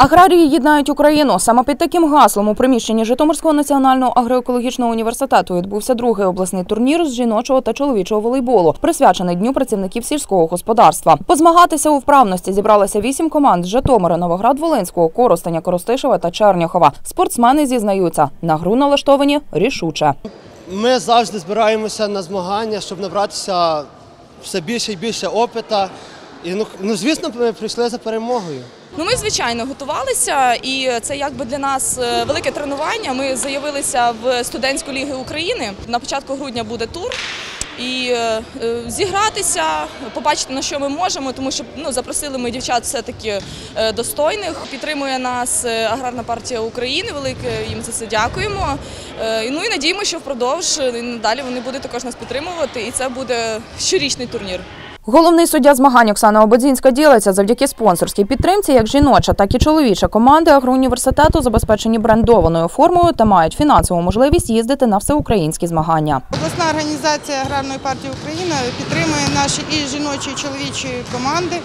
Аграрії єднають Україну. Саме під таким гаслом у приміщенні Житомирського національного агроекологічного університету відбувся другий обласний турнір з жіночого та чоловічого волейболу, присвячений Дню працівників сільського господарства. Позмагатися у вправності зібралися 8 команд з Житомира, Новоград-Волинського, Коростеня, Коростишева та Черняхова. Спортсмени зізнаються, на гру налаштовані рішуче. Ми завжди збираємося на змагання, щоб набратися все більше і більше опиту. І, звісно, ми прийшли за перемогою. Ми, звичайно, готувалися, і це якби для нас велике тренування. Ми заявилися в студентську лігу України. На початку грудня буде тур. І зігратися, побачити, на що ми можемо, тому що запросили ми дівчат все-таки достойних. Підтримує нас Аграрна партія України, велике їм за це дякуємо. І надіємося, що впродовж далі вони будуть також нас підтримувати, і це буде щорічний турнір. Головний суддя змагань Оксана Ободзінська ділиться, завдяки спонсорській підтримці, як жіноча, так і чоловіча команди агроуніверситету забезпечені брендованою формою та мають фінансову можливість їздити на всеукраїнські змагання. Обласна організація Аграрної партії України підтримує наші і жіночі, і чоловічі команди.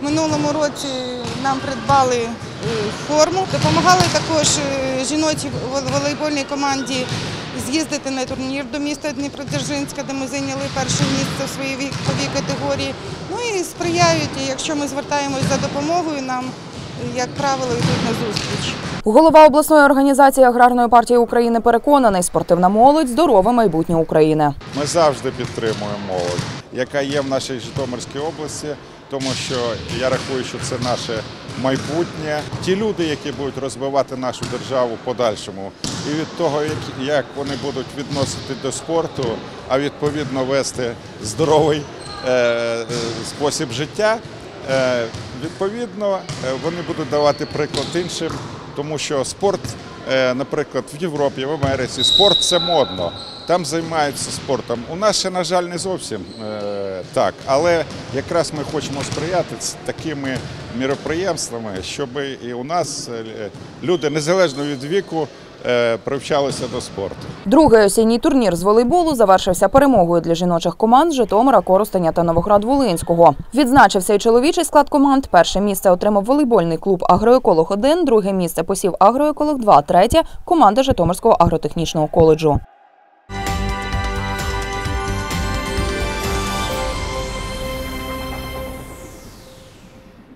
Минулому році нам придбали форму, допомагали також жіночій волейбольній команді з'їздити на турнір до міста Дніпродзержинська, де ми зайняли перше місце в своїй віковій категорії. І сприяють, якщо ми звертаємось за допомогою, нам, як правило, йдуть на зустріч. Голова обласної організації Аграрної партії України переконаний, спортивна молодь – здорове майбутнє України. Ми завжди підтримуємо молодь, яка є в нашій Житомирській області, тому що я рахую, що це наше майбутнє. Ті люди, які будуть розвивати нашу державу подальшому, і від того, як вони будуть відносити до спорту, а відповідно вести здоровий спосіб життя, відповідно вони будуть давати приклад іншим, тому що спорт, наприклад, в Європі, в Америці, спорт – це модно, там займаються спортом. У нас ще, на жаль, не зовсім так, але якраз ми хочемо сприяти такими міроприємствами, щоб і у нас люди, незалежно від віку, привчалися до спорту. Другий осінній турнір з волейболу завершився перемогою для жіночих команд Житомира, Коростеня та Новоград-Волинського. Відзначився і чоловічий склад команд. Перше місце отримав волейбольний клуб «Агроеколог-1», друге місце посів «Агроеколог-2», третє – команда Житомирського агротехнічного коледжу.